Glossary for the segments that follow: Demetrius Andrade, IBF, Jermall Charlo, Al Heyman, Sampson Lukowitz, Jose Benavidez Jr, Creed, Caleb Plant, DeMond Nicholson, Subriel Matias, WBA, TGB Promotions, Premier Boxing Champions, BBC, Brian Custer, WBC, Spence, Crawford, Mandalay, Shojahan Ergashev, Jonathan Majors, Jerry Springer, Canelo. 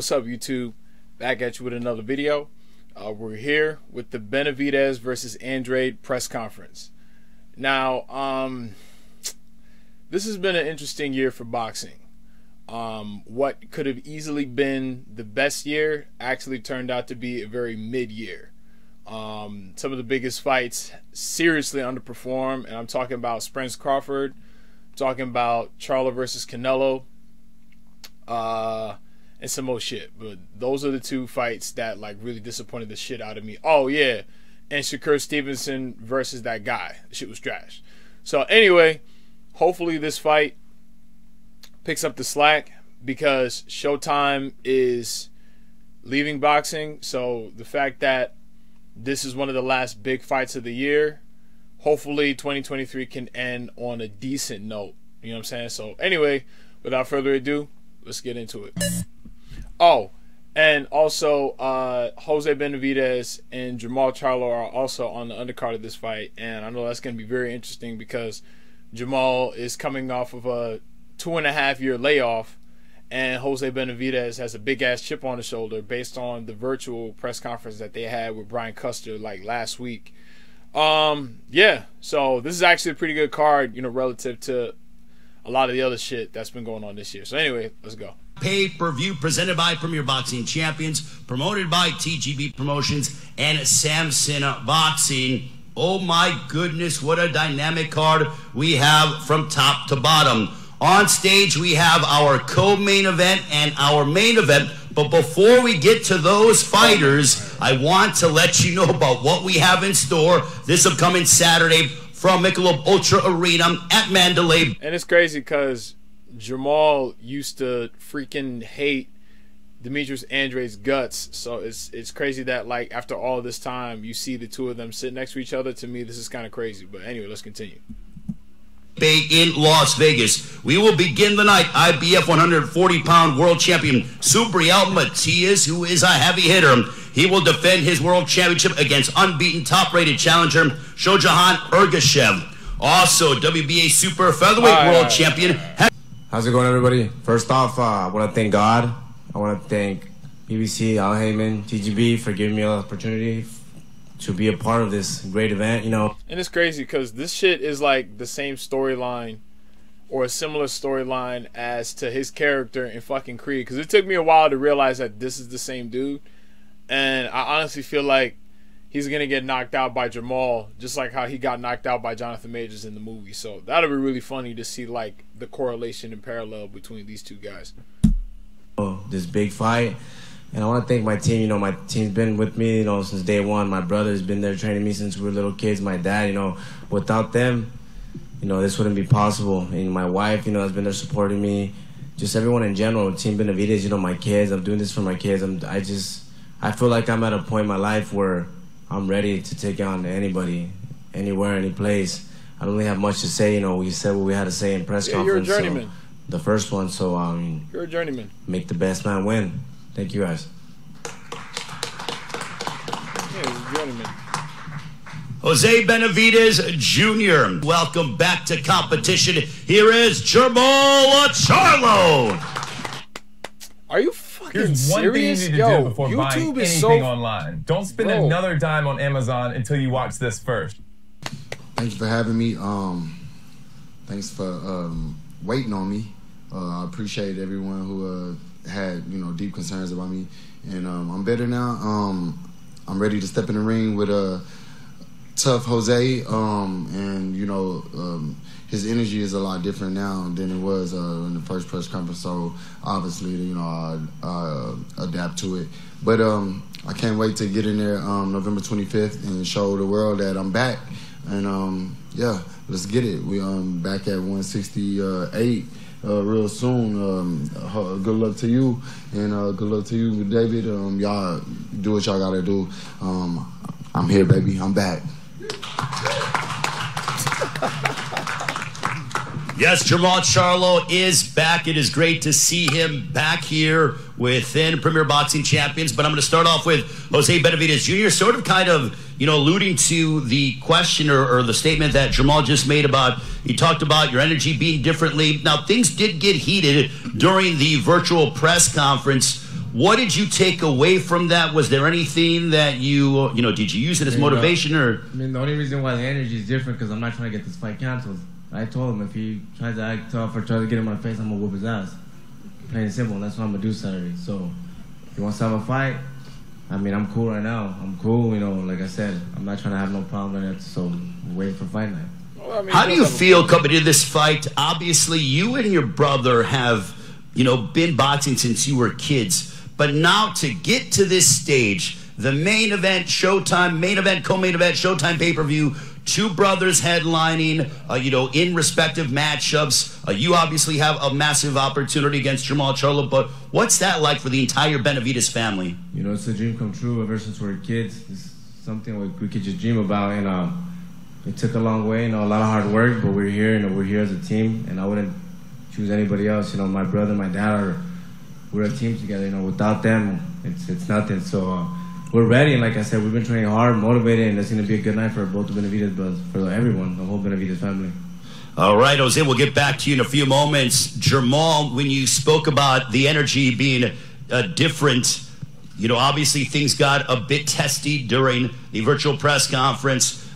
What's up, YouTube? Back at you with another video. We're here with the Benavidez versus Andrade press conference. Now, this has been an interesting year for boxing. What could have easily been the best year actually turned out to be a very mid-year. Some of the biggest fights seriously underperform, and I'm talking about Spence Crawford, I'm talking about Charlo versus Canelo, and some more shit, but those are the two fights that like really disappointed the shit out of me. Oh yeah, and Shakur Stevenson versus that guy, shit was trash. So anyway, hopefully this fight picks up the slack because Showtime is leaving boxing. So the fact that this is one of the last big fights of the year, hopefully 2023 can end on a decent note. You know what I'm saying? So anyway, without further ado, let's get into it. Oh, and also Jose Benavidez and Jermall Charlo are also on the undercard of this fight, and I know that's going to be very interesting because Jermall is coming off of a 2.5-year layoff, and Jose Benavidez has a big-ass chip on his shoulder based on the virtual press conference that they had with Brian Custer like last week. Yeah, so this is actually a pretty good card, you know, relative to a lot of the other shit that's been going on this year. So anyway, let's go. Pay-per-view presented by Premier Boxing Champions, promoted by TGB Promotions and Sampson Boxing. Oh my goodness, what a dynamic card we have from top to bottom. On stage, we have our co-main event and our main event. But before we get to those fighters, I want to let you know about what we have in store this upcoming Saturday from Michelob Ultra Arena at Mandalay. And it's crazy because Jermall used to freaking hate Demetrius Andrade's guts. So it's crazy that like after all this time, you see the two of them sit next to each other. To me, this is kind of crazy. But anyway, let's continue. Bay in Las Vegas. We will begin the night. IBF 140-pound world champion Subriel Matias, who is a heavy hitter. He will defend his world championship against unbeaten top-rated challenger Shojahan Ergashev. Also, WBA super featherweight world champion. How's it going, everybody? First off, I want to thank God. I want to thank BBC, Al Heyman, TGB for giving me the opportunity to be a part of this great event, you know. And it's crazy because this shit is like the same storyline or a similar storyline as to his character in fucking Creed, because it took me a while to realize that this is the same dude. And I honestly feel like he's going to get knocked out by Jermall, just like how he got knocked out by Jonathan Majors in the movie. So that'll be really funny to see like the correlation and parallel between these two guys. Oh, this big fight. And I want to thank my team. You know, my team's been with me, you know, since day one. My brother's been there training me since we were little kids. My dad, you know, without them, you know, this wouldn't be possible. And my wife, you know, has been there supporting me. Just everyone in general, Team Benavidez, you know, my kids. I'm doing this for my kids. I feel like I'm at a point in my life where I'm ready to take on anybody, anywhere, any place. I don't really have much to say. You know, we said what we had to say in press conference. You're a journeyman. So, the first one. So, you're a journeyman. Make the best man win. Thank you, guys. Jose Benavidez Jr. Welcome back to competition. Here is Jermall Charlo. Are you fucking serious? Here's one thing you need to do before buying anything online. Don't spend another dime on Amazon until you watch this first. Thanks for having me. Thanks for waiting on me. I appreciate everyone who had, you know, deep concerns about me, and I'm better now. I'm ready to step in the ring with a tough Jose, and you know, his energy is a lot different now than it was in the first press conference. So obviously, you know, I adapt to it. But I can't wait to get in there November 25th and show the world that I'm back. And yeah, let's get it. We back at 168. Real soon. Good luck to you, and good luck to you, David. Y'all do what y'all gotta do. I'm here, baby. I'm back. Yes, Jermall Charlo is back. It is great to see him back here within Premier Boxing Champions. But I'm going to start off with Jose Benavidez Jr. Sort of kind of, you know, alluding to the question or the statement that Jermall just made about, you talked about your energy being differently. Now, things did get heated during the virtual press conference. What did you take away from that? Was there anything that you, did you use it as motivation or? I mean, the only reason why the energy is different because I'm not trying to get this fight canceled. I told him if he tries to act tough or tries to get in my face, I'm going to whoop his ass. Plain and simple, and that's what I'm going to do Saturday. So if he wants to have a fight, I mean, I'm cool right now. I'm cool, like I said. I'm not trying to have no problem right now, so I'm waiting for fight night. Well, I mean, how do you feel coming into this fight? Obviously, you and your brother have, been boxing since you were kids. But now to get to this stage, the main event, Showtime, main event, co-main event, Showtime pay-per-view, two brothers headlining, in respective matchups. You obviously have a massive opportunity against Jermall Charlo, but what's that like for the entire Benavidez family? You know, it's a dream come true ever since we were kids. It's something we could just dream about, and it took a long way, a lot of hard work, but we're here, we're here as a team, and I wouldn't choose anybody else. My brother, my dad, we're a team together, without them, it's nothing. So we're ready, and like I said, we've been training hard, motivated, and it's going to be a good night for both the Benavidez brothers, for everyone, the whole Benavidez family. All right, Jose, we'll get back to you in a few moments. Jermall, when you spoke about the energy being different, obviously things got a bit testy during the virtual press conference.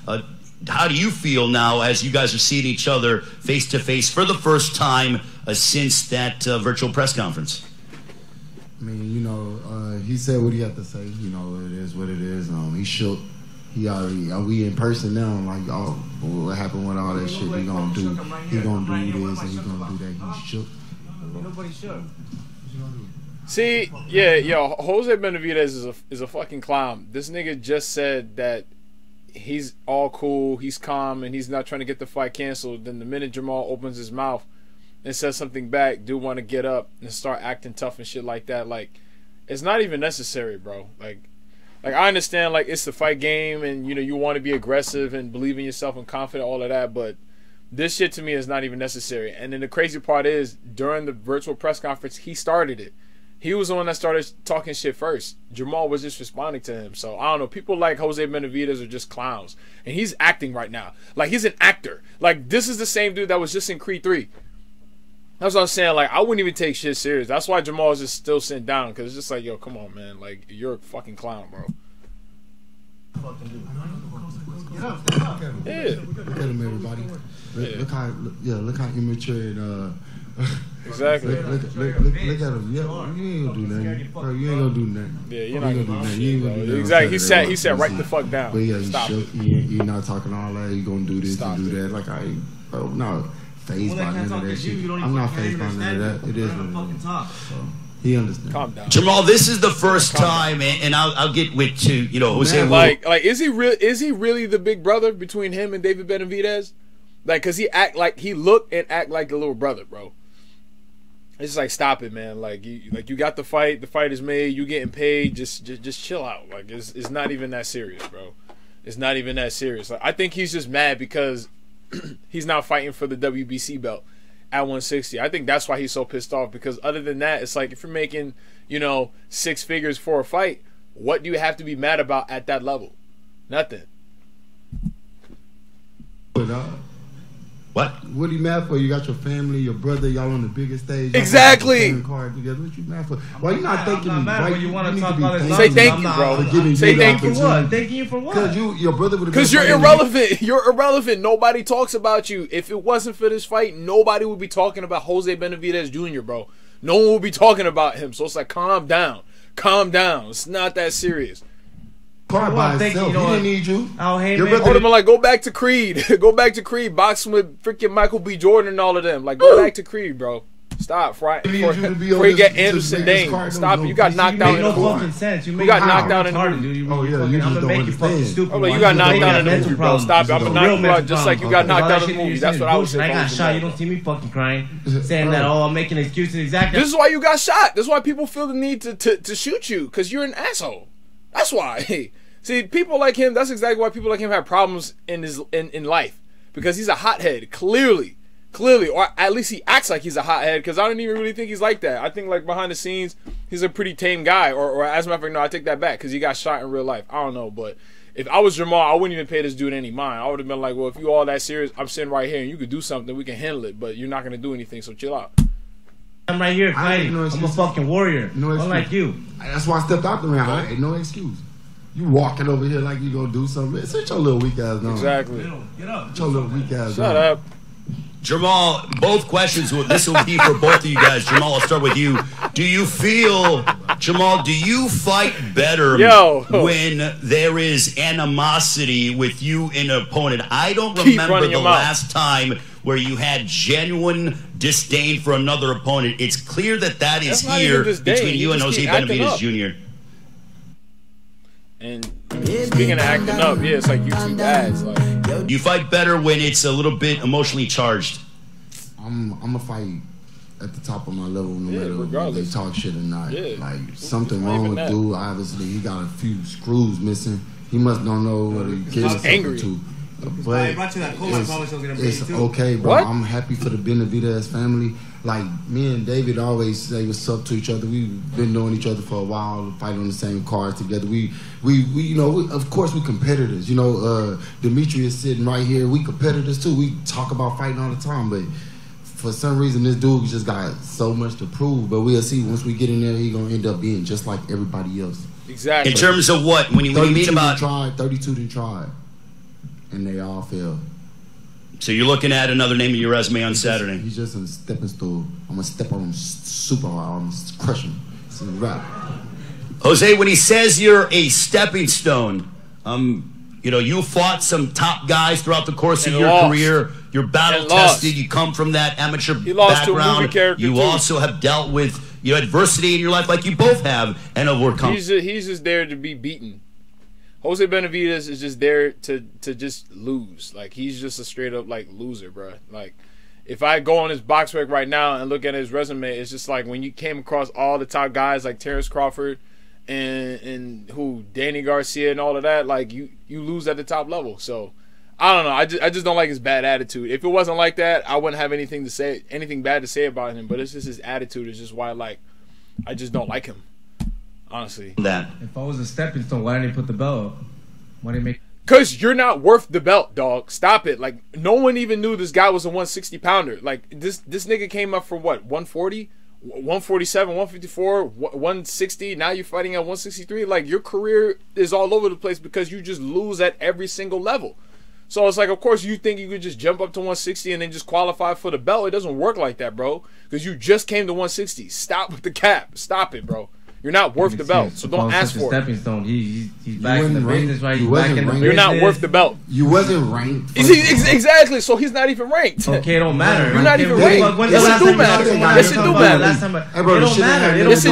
How do you feel now as you guys are seeing each other face-to-face for the first time since that virtual press conference? I mean, he said what he had to say. It is what it is. He shook. He already. We in person now. I'm like, oh, what happened with all that shit? He gonna do. He gonna do this and he gonna do that. He shook. Nobody shook. See, yeah, yo, Jose Benavidez is a fucking clown. This nigga just said that he's all cool, he's calm, and he's not trying to get the fight canceled. Then the minute Jermall opens his mouth and says something back, do want to get up and start acting tough and shit like that. Like, it's not even necessary, bro. Like I understand, like, it's the fight game and, you want to be aggressive and believe in yourself and confident, all of that, but this shit to me is not even necessary. And then the crazy part is, during the virtual press conference, he started it. He was the one that started talking shit first. Jermall was just responding to him. So, I don't know. People like Jose Benavidez are just clowns. And he's acting right now. Like, he's an actor. Like, this is the same dude that was just in Creed 3. That's what I'm saying. Like, I wouldn't even take shit serious. That's why Jermall is just still sitting down. Because it's just like, yo, come on, man. Like, you're a fucking clown, bro. Yeah. Look at him, everybody. Look how immature and, exactly. Look at him. Yeah, you ain't gonna do nothing. Bro, you ain't gonna do nothing. Yeah, you're not gonna do nothing. You ain't gonna do nothing. Exactly. He said, right the fuck down. But yeah, you're not talking all that. You're gonna do this and do that. Like, I ain't, bro, no. Phased by none of that shit. I'm not phased by none of that. It is what it is. So he understands. Calm down. Jermall, this is the first time, and I'll get with to Jose. Like, is he really the big brother between him and David Benavidez? Like, cause he looked and acted like the little brother, bro. It's just like, stop it, man. Like, you got the fight. The fight is made. You getting paid. Just chill out. Like, it's not even that serious, bro. It's not even that serious. Like, I think he's just mad because he's not fighting for the WBC belt at 160. I think that's why he's so pissed off, because other than that, it's like, if you're making, 6 figures for a fight, what do you have to be mad about at that level? Nothing. What are you mad for? You got your family, your brother, y'all on the biggest stage. Exactly. Card together. What you mad for? Why you not thanking me? Why you want to talk about it? Say thank you, bro. Say thank you for what? Thanking you for what? Because your brother would have been. Because you're irrelevant. You're irrelevant. Nobody talks about you. If it wasn't for this fight, nobody would be talking about Jose Benavidez Jr., bro. No one would be talking about him. So it's like, calm down. Calm down. It's not that serious. By itself. He didn't need you. Your brother would have been like, go back to Creed. Go back to Creed. Boxing with freaking Michael B. Jordan and all of them. Like, go back to Creed, bro. Stop, right? Before you get Anderson Dane. Stop it. You got knocked out in the corner. You got knocked down in the corner. Oh, yeah. You just don't understand. You got knocked down in the movie, bro. Stop it. I'm going to knock you out just like you got knocked out in the movie. That's what I was saying. I got shot. You don't see me fucking crying. Saying that, oh, I'm making excuses. Exactly. This is why you got shot. This is why people feel the need to shoot you, because you're an asshole. That's why. See, people like him, that's exactly why people like him have problems in life. Because he's a hothead, clearly. Clearly. Or at least he acts like he's a hothead, because I don't even really think he's like that. I think, like, behind the scenes, he's a pretty tame guy. Or as a matter of fact, no, I take that back, because he got shot in real life. I don't know, but if I was Jermall, I wouldn't even pay this dude any mind. I would have been like, well, if you all that serious, I'm sitting right here, and you could do something, we can handle it, but you're not going to do anything, so chill out. I'm right here fighting. I'm a fucking warrior. No excuse. Unlike you. That's why I stepped out the ring. I ain't no excuse. You walking over here like you gonna do something. Sit your little weak ass down. Exactly. Get up. Sit your little weak ass down. Shut up. Jermall, both questions, this will be for both of you guys. Jermall, I'll start with you. Do you feel, Jermall, do you fight better when there is animosity with you and an opponent? I don't remember the last time where you had genuine disdain for another opponent. It's clear that that is here between you and Jose Benavidez Jr. And speaking of acting up, yeah, it's like YouTube ads, like. You fight better when it's a little bit emotionally charged. I'm a fight at the top of my level, no matter regardless. If they talk shit or not. Yeah. Like something wrong with dude. Obviously, he got a few screws missing. He must don't know what he gets angry to. But it's okay, bro. What? I'm happy for the Benavidez family. Like me and David always say what's up to each other. We've been knowing each other for a while, fighting on the same cards together. We you know, of course we competitors. You know, Demetrius sitting right here. We competitors too. We talk about fighting all the time, but for some reason this dude just got so much to prove. But we'll see once we get in there, he's gonna end up being just like everybody else. Exactly. In terms of what when you meet about 32 didn't try, and they all failed. So you're looking at another name in your resume on Saturday. He's just a stepping stool. I'm gonna step on him super hard. I'm gonna crush him. It's a wrap. Jose, when he says you're a stepping stone, you know, you fought some top guys throughout the course of your career. You're battle tested. You come from that amateur background. You also have dealt with adversity in your life, like you both have, and overcome. He's just there to be beaten. Jose Benavidez is just there to just lose. Like, he's just a straight-up, like, loser, bro. Like, if I go on his box rec right now and look at his resume, it's just like when you came across all the top guys like Terrence Crawford and who, Danny Garcia and all of that, like, you lose at the top level. So, I don't know. I just don't like his bad attitude. If it wasn't like that, I wouldn't have anything to say, anything bad to say about him. But it's just his attitude is just why, like, I just don't like him. Honestly, if I was a stepping stone, why didn't they put the belt up? Why didn't they make? Cause you're not worth the belt, dog. Stop it. Like, no one even knew this guy was a 160 pounder. Like, this nigga came up for what, 140, 147, 154, 160. Now you're fighting at 163. Like, your career is all over the place because you just lose at every single level. So it's like, of course you think you could just jump up to 160 and then just qualify for the belt. It doesn't work like that, bro. Cause you just came to 160. Stop with the cap. Stop it, bro. You're not worth the belt, so don't ask for it. Stepping stone. He's back in the business, right? He's back in the business. You're not worth the belt. You wasn't ranked. Exactly, so he's not even ranked. Okay, it don't matter. You're not even ranked. Yes, it do matter. Yes, it do matter. It don't matter. Yes,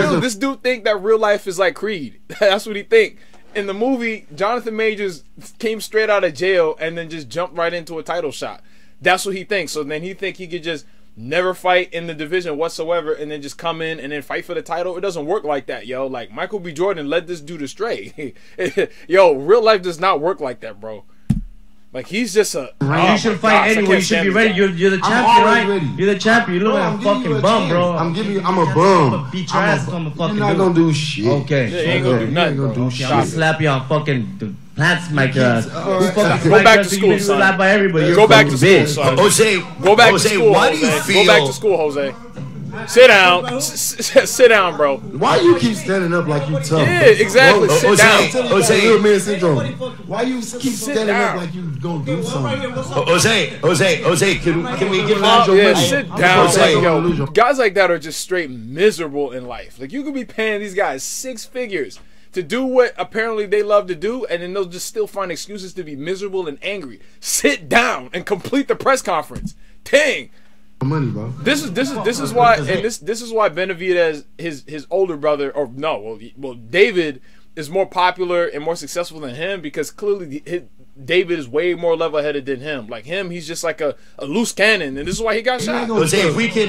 it do. This dude think that real life is like Creed. That's what he think. In the movie, Jonathan Majors came straight out of jail and then just jumped right into a title shot. That's what he thinks. So then he think he could just never fight in the division whatsoever and then just come in and then fight for the title. It doesn't work like that, yo. Like, Michael B. Jordan led this dude astray. Yo, real life does not work like that, bro. Like, he's just a... you should fight anyway. You should be ready. You're the champion, right? You're the champion. You look like a fucking bum, bro. I'm giving you... I'm a bum. I'm a beat your ass on the fucking... You're not gonna do shit. Okay. You ain't gonna do nothing, bro. I'm gonna slap you on fucking... That's my God. Go back to school, son. Go back to school, son. Jose, go back to school. Why do you feel? Go back to school, Jose. Sit down. Sit down, bro. Why you keep standing up like you tough? Yeah, exactly. Sit down. Jose, little man syndrome. Why you keep standing up like you gonna do something? Jose, can we get an yeah, sit down. Yo, guys like that are just straight miserable in life. Like, you could be paying these guys six figures to do what apparently they love to do, and then they'll just still find excuses to be miserable and angry. Sit down and complete the press conference. Dang. Money, bro. This is why, and this is why Benavidez, his older brother, or no, well David is more popular and more successful than him because clearly David is way more level-headed than him. Like him, he's just like a loose cannon, and this is why he got shot. Jose, if we can,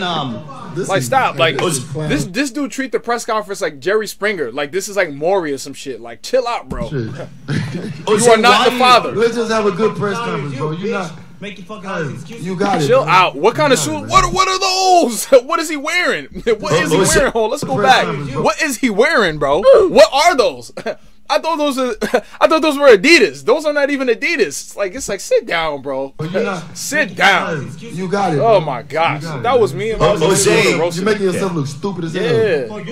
like, stop. Like, this dude treat the press conference like Jerry Springer. Like, this is like Maury or some shit. Like, chill out, bro. Jose, you are not the father. Let's just have a good press conference, bro. You're not... Make you fucking excuses. You got it. Chill out. What kind of shoes? What are those? What is he wearing? What is he wearing? Hold on, let's go back. What is he wearing, bro? What are those? I thought those were Adidas. Those are not even Adidas. It's like sit down, bro. Sit down. You got it. Oh my gosh, that was me. You're making yourself look stupid as hell.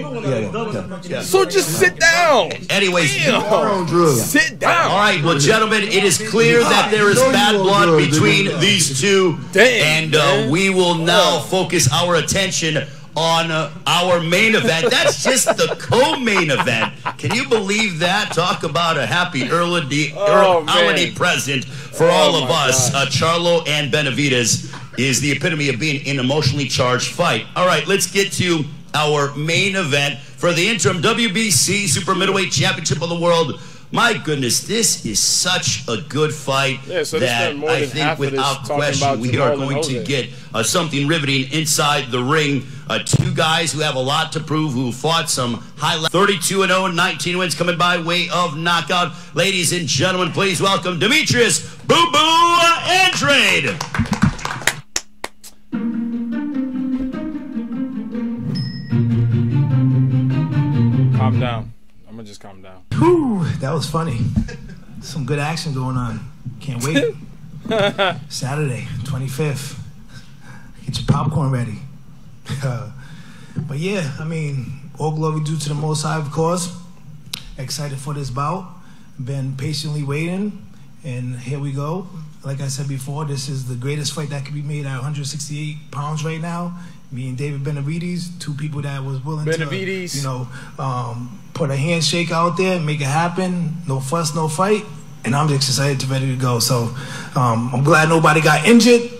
So just sit down. Anyways, sit down. All right, well, gentlemen, it is clear that there is bad blood between these two, and we will now focus our attention on our main event. That's just the co-main event. Can you believe that? Talk about a happy holiday present for all of us. Charlo and Benavidez is the epitome of being an emotionally charged fight. All right, let's get to our main event for the interim WBC Super Middleweight Championship of the World. My goodness, this is such a good fight that I think without question we are going to get something riveting inside the ring. Two guys who have a lot to prove, who fought some highlights. 32-0, 19 wins coming by way of knockout. Ladies and gentlemen, please welcome Demetrius Boo Boo Andrade. Calm down. I'm going to just calm down. Whew, that was funny. Some good action going on. Can't wait. Saturday, 25th. Get your popcorn ready. But yeah, I mean, all glory due to the Most High, of course. Excited for this bout. Been patiently waiting, and here we go. Like I said before, this is the greatest fight that could be made at 168 pounds right now. Me and David Benavidez, two people that was willing to, you know, put a handshake out there, make it happen. No fuss, no fight. And I'm just excited to ready to go. So I'm glad nobody got injured.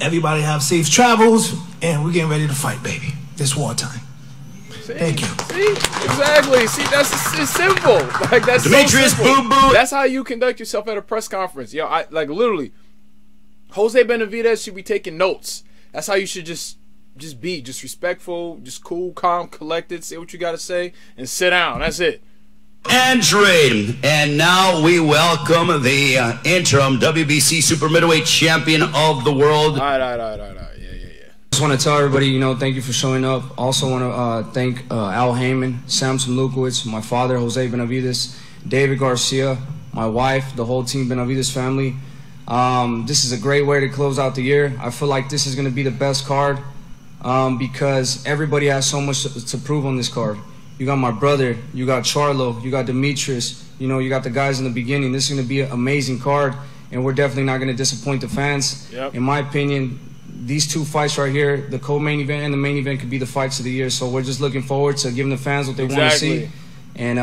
Everybody have safe travels, and we're getting ready to fight, baby. It's wartime. Thank you. See? Exactly. See, it's simple. Like, that's Demetrius so Boo Boo. That's how you conduct yourself at a press conference. Yo, I like literally. Jose Benavidez should be taking notes. That's how you should just be, just respectful, just cool, calm, collected. Say what you gotta say and sit down. That's it. Andrade. And now we welcome the interim WBC Super Middleweight Champion of the World. All right. Yeah. Just want to tell everybody, you know, thank you for showing up. Also want to thank Al Heyman, Sampson Lukowitz, my father, Jose Benavidez, David Garcia, my wife, the whole team, Benavidez family. This is a great way to close out the year. I feel like this is going to be the best card because everybody has so much to prove on this card. You got my brother, you got Charlo, you got Demetrius, you know, you got the guys in the beginning. This is going to be an amazing card, and we're definitely not going to disappoint the fans. Yep. In my opinion, these two fights right here, the co-main event and the main event, could be the fights of the year. So we're just looking forward to giving the fans what they want to see. And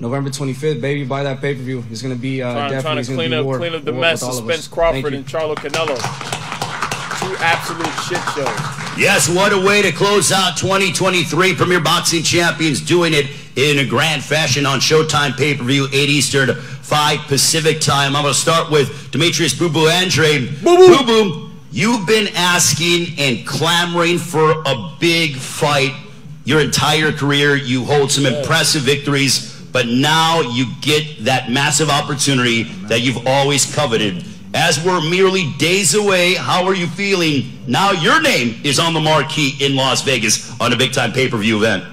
November 25th, baby, buy that pay-per-view. It's going to be definitely going to be war. Clean up the mess of Spence, Crawford, and Charlo Canelo. Two absolute shit shows. Yes, what a way to close out 2023. Premier Boxing Champions doing it in a grand fashion on Showtime pay-per-view, 8 Eastern, 5 Pacific time. I'm going to start with Demetrius Boo Boo Andrade. Boo Boo. Boo Boo, you've been asking and clamoring for a big fight your entire career. You hold some impressive victories, but now you get that massive opportunity that you've always coveted. As we're merely days away, how are you feeling? Now your name is on the marquee in Las Vegas on a big-time pay-per-view event.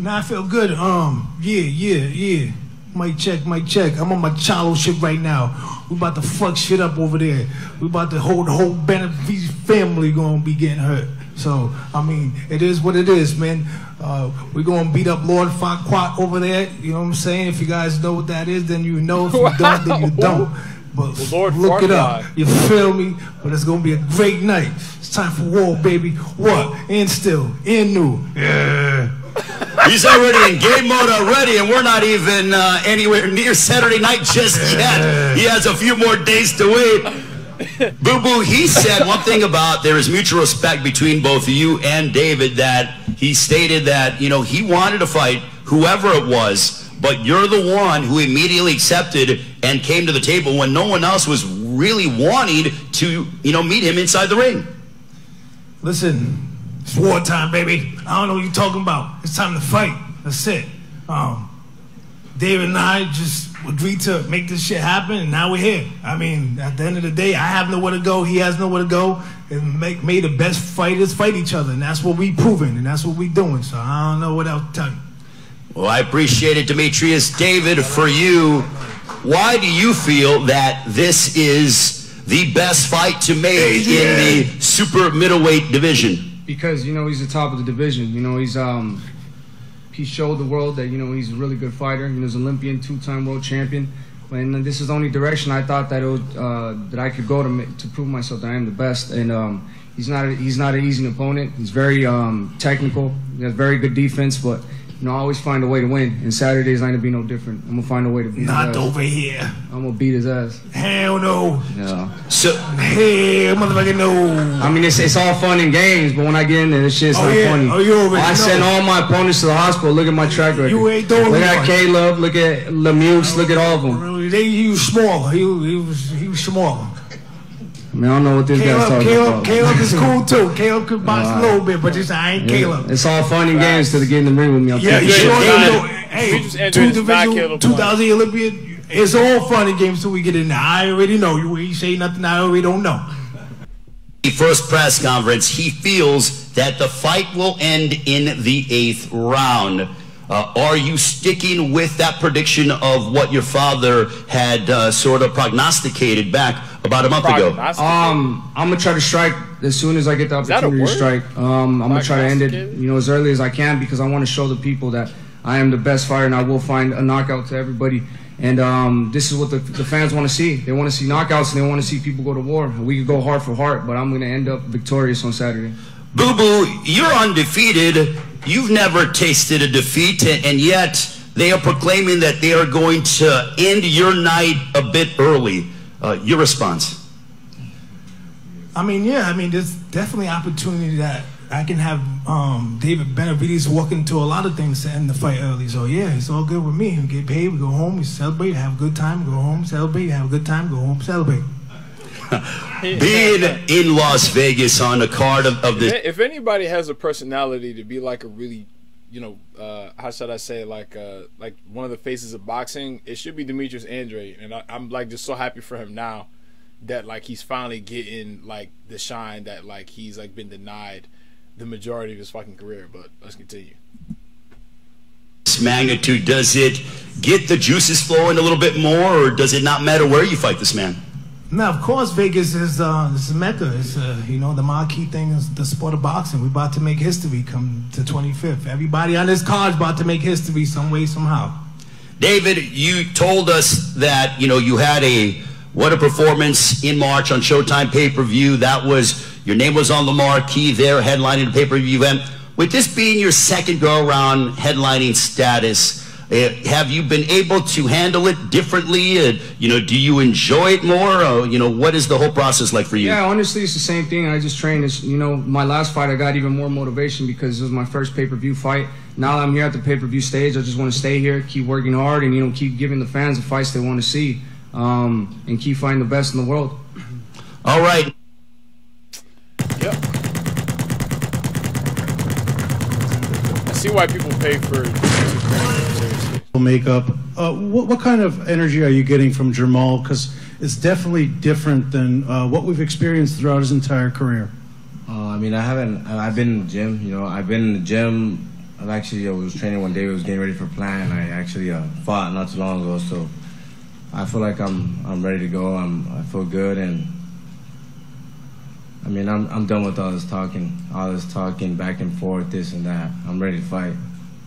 Now I feel good. Yeah. Mic check. I'm on my Charlo shit right now. We about to fuck shit up over there. We about to hold the whole Benavidez family gonna be getting hurt. So, I mean, it is what it is, man. We're going to beat up Lord Farquaad over there. You know what I'm saying? If you guys know what that is, then you know. If you don't, then you don't. But Lord look it up. You feel me? But it's going to be a great night. It's time for war, baby. What? And still. And new. Yeah. He's already in game mode already, and we're not even anywhere near Saturday night just yet. He has a few more days to wait. Boo Boo, he said one thing about there is mutual respect between both you and David, that he stated that, you know, he wanted to fight whoever it was, but you're the one who immediately accepted and came to the table when no one else was really wanting to, you know, meet him inside the ring. Listen, it's wartime, baby. I don't know what you're talking about. It's time to fight. That's it. David and I just agreed to make this shit happen, and now we're here. I mean, at the end of the day, I have nowhere to go. He has nowhere to go. And may the best fighters fight each other, and that's what we proving, and that's what we doing. So I don't know what else to tell you. Well, I appreciate it, Demetrius. David, for you, why do you feel that this is the best fight to make in the super middleweight division? Because, you know, he's the top of the division. You know, he showed the world that, you know, he's a really good fighter. He was Olympian, two-time world champion. And this is the only direction I thought that it would, that I could go to prove myself that I am the best. And he's not an easy opponent. He's very technical. He has very good defense, but you know I always find a way to win. And Saturday's not gonna be no different. I'm gonna find a way to beat his ass. Not over here. I'm gonna beat his ass. Hell no. Yeah. So hell motherfucker no. I mean it's all fun and games, but when I get in there, this shit's not funny. Oh, you already know. Send all my opponents to the hospital. Look at my track record. You ain't doing Look at Caleb. Look at Lemieux. Look at all of them. He was small. He was small. I mean, I don't know what this guy's talking about. Caleb is cool too. Caleb could box a little bit, but just I ain't Caleb. It's all fun and games till they get in the ring with me. Hey, two-division, 2000 Olympian. It's all fun and games till we get in there. I already know. You ain't say nothing I already don't know. The first press conference, he feels that the fight will end in the 8th round. Are you sticking with that prediction of what your father had sort of prognosticated back about a month ago? I'm going to try to strike as soon as I get the opportunity to strike. I'm going to try to end it, you know, as early as I can because I want to show the people that I am the best fighter and I will find a knockout to everybody. And this is what the fans want to see. They want to see knockouts and they want to see people go to war. We could go heart for heart, but I'm going to end up victorious on Saturday. Boo Boo, you're undefeated. You've never tasted a defeat, and yet they are proclaiming that they are going to end your night a bit early. Your response? I mean, yeah, I mean, there's definitely opportunity that I can have David Benavidez walk into a lot of things to end the fight early. So, yeah, it's all good with me. We get paid, we go home, we celebrate, have a good time, go home, celebrate, have a good time, go home, celebrate. Being in Las Vegas on a card of this. If anybody has a personality to be like a really, you know, how should I say, like one of the faces of boxing, it should be Demetrius Andrade. And I'm like just so happy for him now that like he's finally getting like the shine that like he's like been denied the majority of his fucking career. But let's continue. This magnitude, does it get the juices flowing a little bit more, or does it not matter where you fight this man? Now, of course, Vegas is Mecca. It's, you know, the marquee thing is the sport of boxing. We're about to make history come to 25th. Everybody on this card is about to make history some way, somehow. David, you told us that, you know, you had what a performance in March on Showtime pay-per-view. That was, your name was on the marquee there, headlining the pay-per-view event. With this being your second go-around headlining status, have you been able to handle it differently? You know, do you enjoy it more? Or, you know, what is the whole process like for you? Yeah, honestly, it's the same thing. I just trained. You know, my last fight, I got even more motivation because it was my first pay-per-view fight. Now that I'm here at the pay-per-view stage, I just want to stay here, keep working hard, and, you know, keep giving the fans the fights they want to see and keep fighting the best in the world. All right. Yep. I see why people pay for makeup. What kind of energy are you getting from Jermall? Because it's definitely different than what we've experienced throughout his entire career. I mean, I've been in the gym. You know, I've been in the gym. I actually was training one day. I was getting ready for Plant. I actually fought not too long ago, so I feel like I'm ready to go. I feel good, and I mean, I'm done with all this talking back and forth, this and that. I'm ready to fight.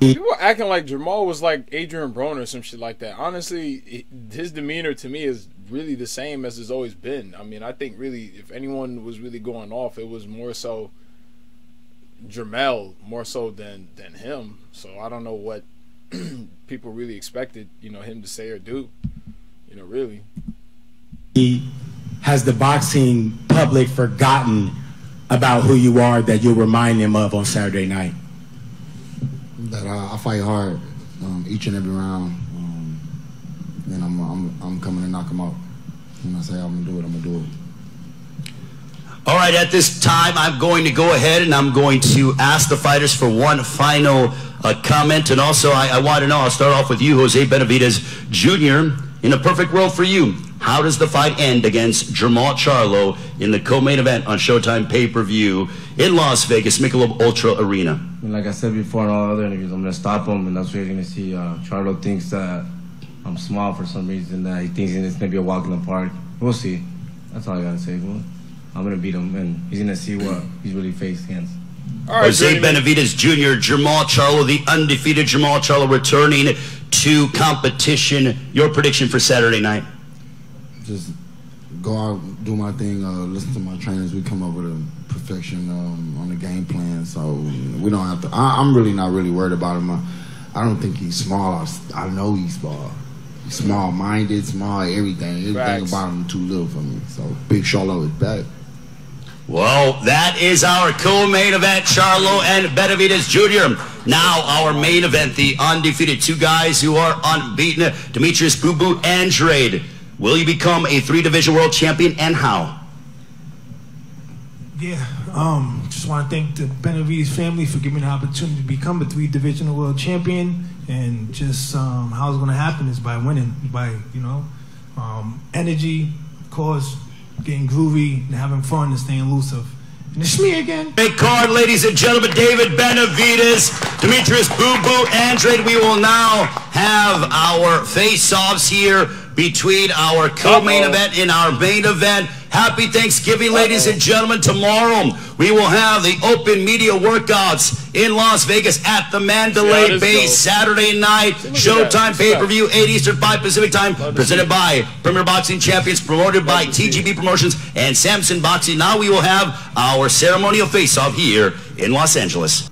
People are acting like Jermall was like Adrian Broner or some shit like that. Honestly, his demeanor to me is really the same as it's always been. I mean, I think really if anyone was really going off, it was more so Jermall more so than him. So I don't know what people really expected, you know, him to say or do, you know, really. Has the boxing public forgotten about who you are that you'll remind them of on Saturday night? That I fight hard each and every round, and I'm coming to knock him out. When I say I'm gonna do it, I'm gonna do it. All right, at this time, I'm going to go ahead and I'm going to ask the fighters for one final comment, and also I want to know. I'll start off with you, Jose Benavidez Jr. In a perfect world for you, how does the fight end against Jermall Charlo in the co-main event on Showtime pay-per-view in Las Vegas, Michelob Ultra Arena? And like I said before in all other interviews, I'm going to stop him, and that's what you're going to see. Charlo thinks that I'm small for some reason, that he thinks it's going to be a walk in the park. We'll see. That's all I got to say. Well, I'm going to beat him, and he's going to see what he's really faced against. All right, Jose Benavidez Jr., Jermall Charlo, the undefeated Jermall Charlo returning to competition. Your prediction for Saturday night? Just go out, do my thing, listen to my trainers. We come up with a perfection on the game plan, so we don't have to. I'm really not really worried about him. I don't think he's small. I know he's small. He's small-minded, small everything. Everything about him too little for me. So Big Charlo is back. Well, that is our co-main event, Charlo and Benavidez Jr. Now our main event, the undefeated two guys who are unbeaten, Demetrius Boo Boo Andrade. Will you become a three-division world champion, and how? Yeah, just want to thank the Benavidez family for giving me the opportunity to become a three-division world champion, and just how it's going to happen is by winning, by, you know, energy, of course, getting groovy and having fun and staying elusive. And it's me again. Big card, ladies and gentlemen. David Benavidez, Demetrius Boo Boo Andrade. We will now have our face-offs here between our co-main event and our main event. Happy Thanksgiving, ladies and gentlemen. Tomorrow, we will have the open media workouts in Las Vegas at the Mandalay Bay. Saturday night, Showtime pay-per-view, 8 Eastern, 5 Pacific time, presented by Premier Boxing Champions, promoted by TGB Promotions and Sampson Boxing. Now we will have our ceremonial face-off here in Los Angeles.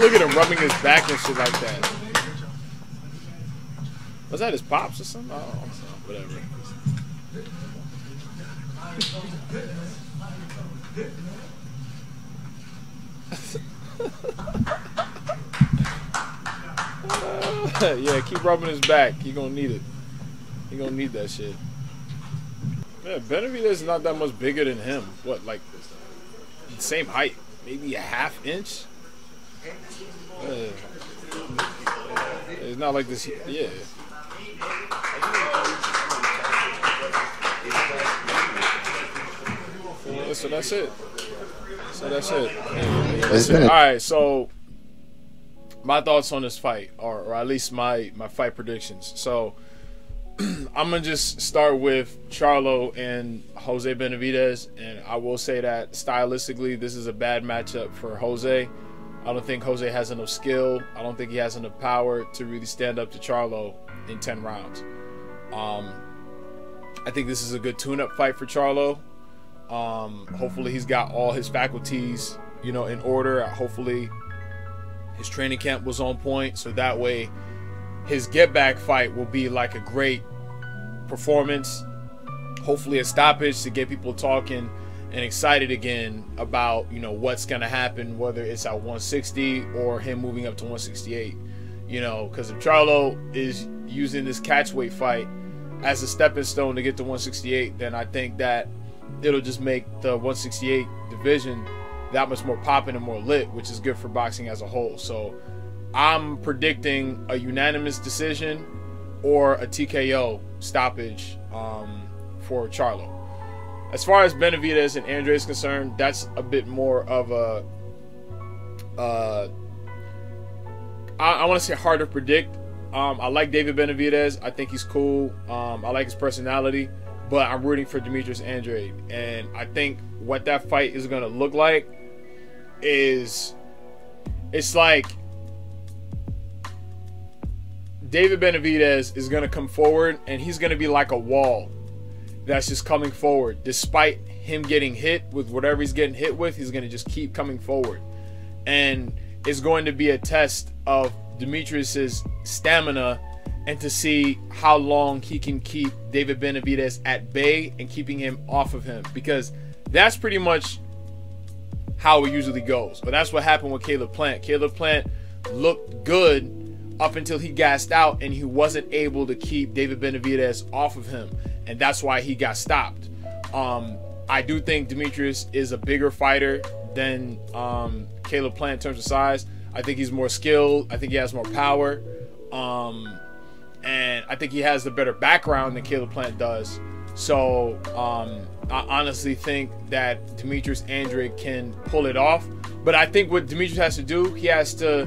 Look at him rubbing his back and shit like that. Was that his pops or something? Oh, whatever. Yeah, keep rubbing his back. You're going to need it. You're going to need that shit. Man, Benavidez is not that much bigger than him. What, like, same height? Maybe a half inch? It's not like this. Yeah. So that's it. All right. So my thoughts on this fight, or at least my fight predictions. So I'm gonna just start with Charlo and Jose Benavidez, and I will say that stylistically, this is a bad matchup for Jose. I don't think Jose has enough skill. I don't think he has enough power to really stand up to Charlo in 10 rounds. I think this is a good tune-up fight for Charlo. Hopefully he's got all his faculties, you know, in order. Hopefully his training camp was on point, so that way his get-back fight will be like a great performance. Hopefully a stoppage to get people talking and excited again about, you know, what's going to happen, whether it's at 160 or him moving up to 168, you know, because if Charlo is using this catchweight fight as a stepping stone to get to 168, then I think that it'll just make the 168 division that much more popping and more lit, which is good for boxing as a whole. So I'm predicting a unanimous decision or a TKO stoppage for Charlo. As far as Benavidez and Andrade is concerned, that's a bit more of a, I want to say hard to predict. I like David Benavidez. I think he's cool. I like his personality, but I'm rooting for Demetrius Andrade. And I think what that fight is going to look like is, it's like David Benavidez is going to come forward and he's going to be like a wall that's just coming forward. Despite him getting hit with whatever he's getting hit with, he's going to just keep coming forward. And it's going to be a test of Demetrius's stamina and to see how long he can keep David Benavidez at bay and keeping him off of him, because that's pretty much how it usually goes. But that's what happened with Caleb Plant. Caleb Plant looked good up until he gassed out and he wasn't able to keep David Benavidez off of him. And that's why he got stopped. I do think Demetrius is a bigger fighter than Caleb Plant in terms of size. I think he's more skilled. I think he has more power. And I think he has the better background than Caleb Plant does. So I honestly think that Demetrius Andrade can pull it off. But I think what Demetrius has to do, he has to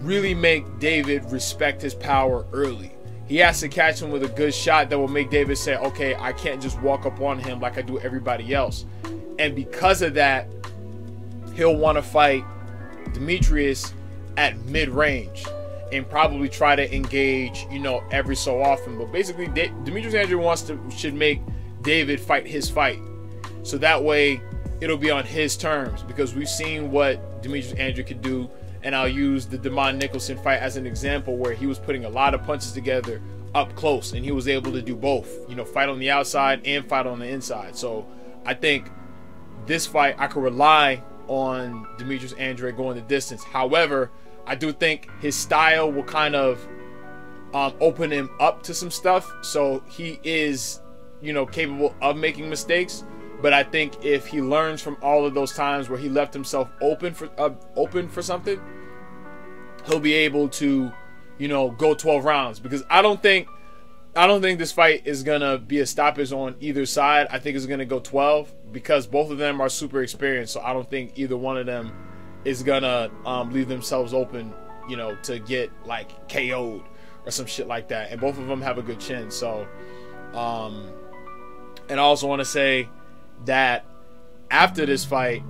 really make David respect his power early. He has to catch him with a good shot that will make David say, okay, I can't just walk up on him like I do everybody else. And because of that, he'll want to fight Demetrius at mid-range and probably try to engage, you know, every so often. But basically, Demetrius Andrade should make David fight his fight. So that way, it'll be on his terms, because we've seen what Demetrius Andrade could do. And I'll use the DeMond Nicholson fight as an example, where he was putting a lot of punches together up close, and he was able to do both, you know, fight on the outside and fight on the inside. So I think this fight, I could rely on Demetrius Andrade going the distance. However, I do think his style will kind of open him up to some stuff. So he is, you know, capable of making mistakes. But I think if he learns from all of those times where he left himself open for something, he'll be able to, you know, go 12 rounds. Because I don't think this fight is gonna be a stoppage on either side. I think it's gonna go 12, because both of them are super experienced. So I don't think either one of them is gonna leave themselves open, you know, to get like KO'd or some shit like that. And both of them have a good chin. So, and I also want to say that after this fight,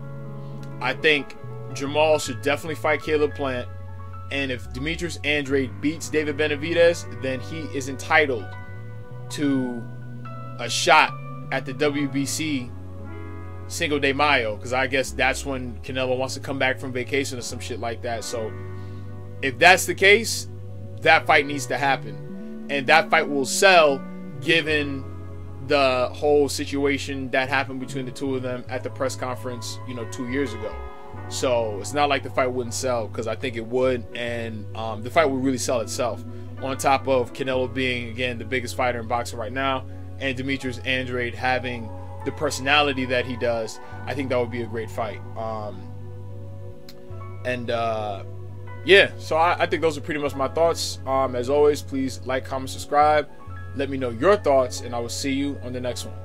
I think Jermall should definitely fight Caleb Plant, and if Demetrius Andrade beats David Benavidez, then he is entitled to a shot at the WBC Cinco de Mayo, because I guess that's when Canelo wants to come back from vacation or some shit like that. So if that's the case, that fight needs to happen, and that fight will sell given the whole situation that happened between the two of them at the press conference, you know, 2 years ago. So it's not like the fight wouldn't sell, because I think it would, and the fight would really sell itself, on top of Canelo being, again, the biggest fighter in boxing right now, and Demetrius Andrade having the personality that he does. I think that would be a great fight. Yeah, so I think those are pretty much my thoughts. As always, please like, comment, subscribe. Let me know your thoughts, and I will see you on the next one.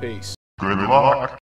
Peace. Good luck.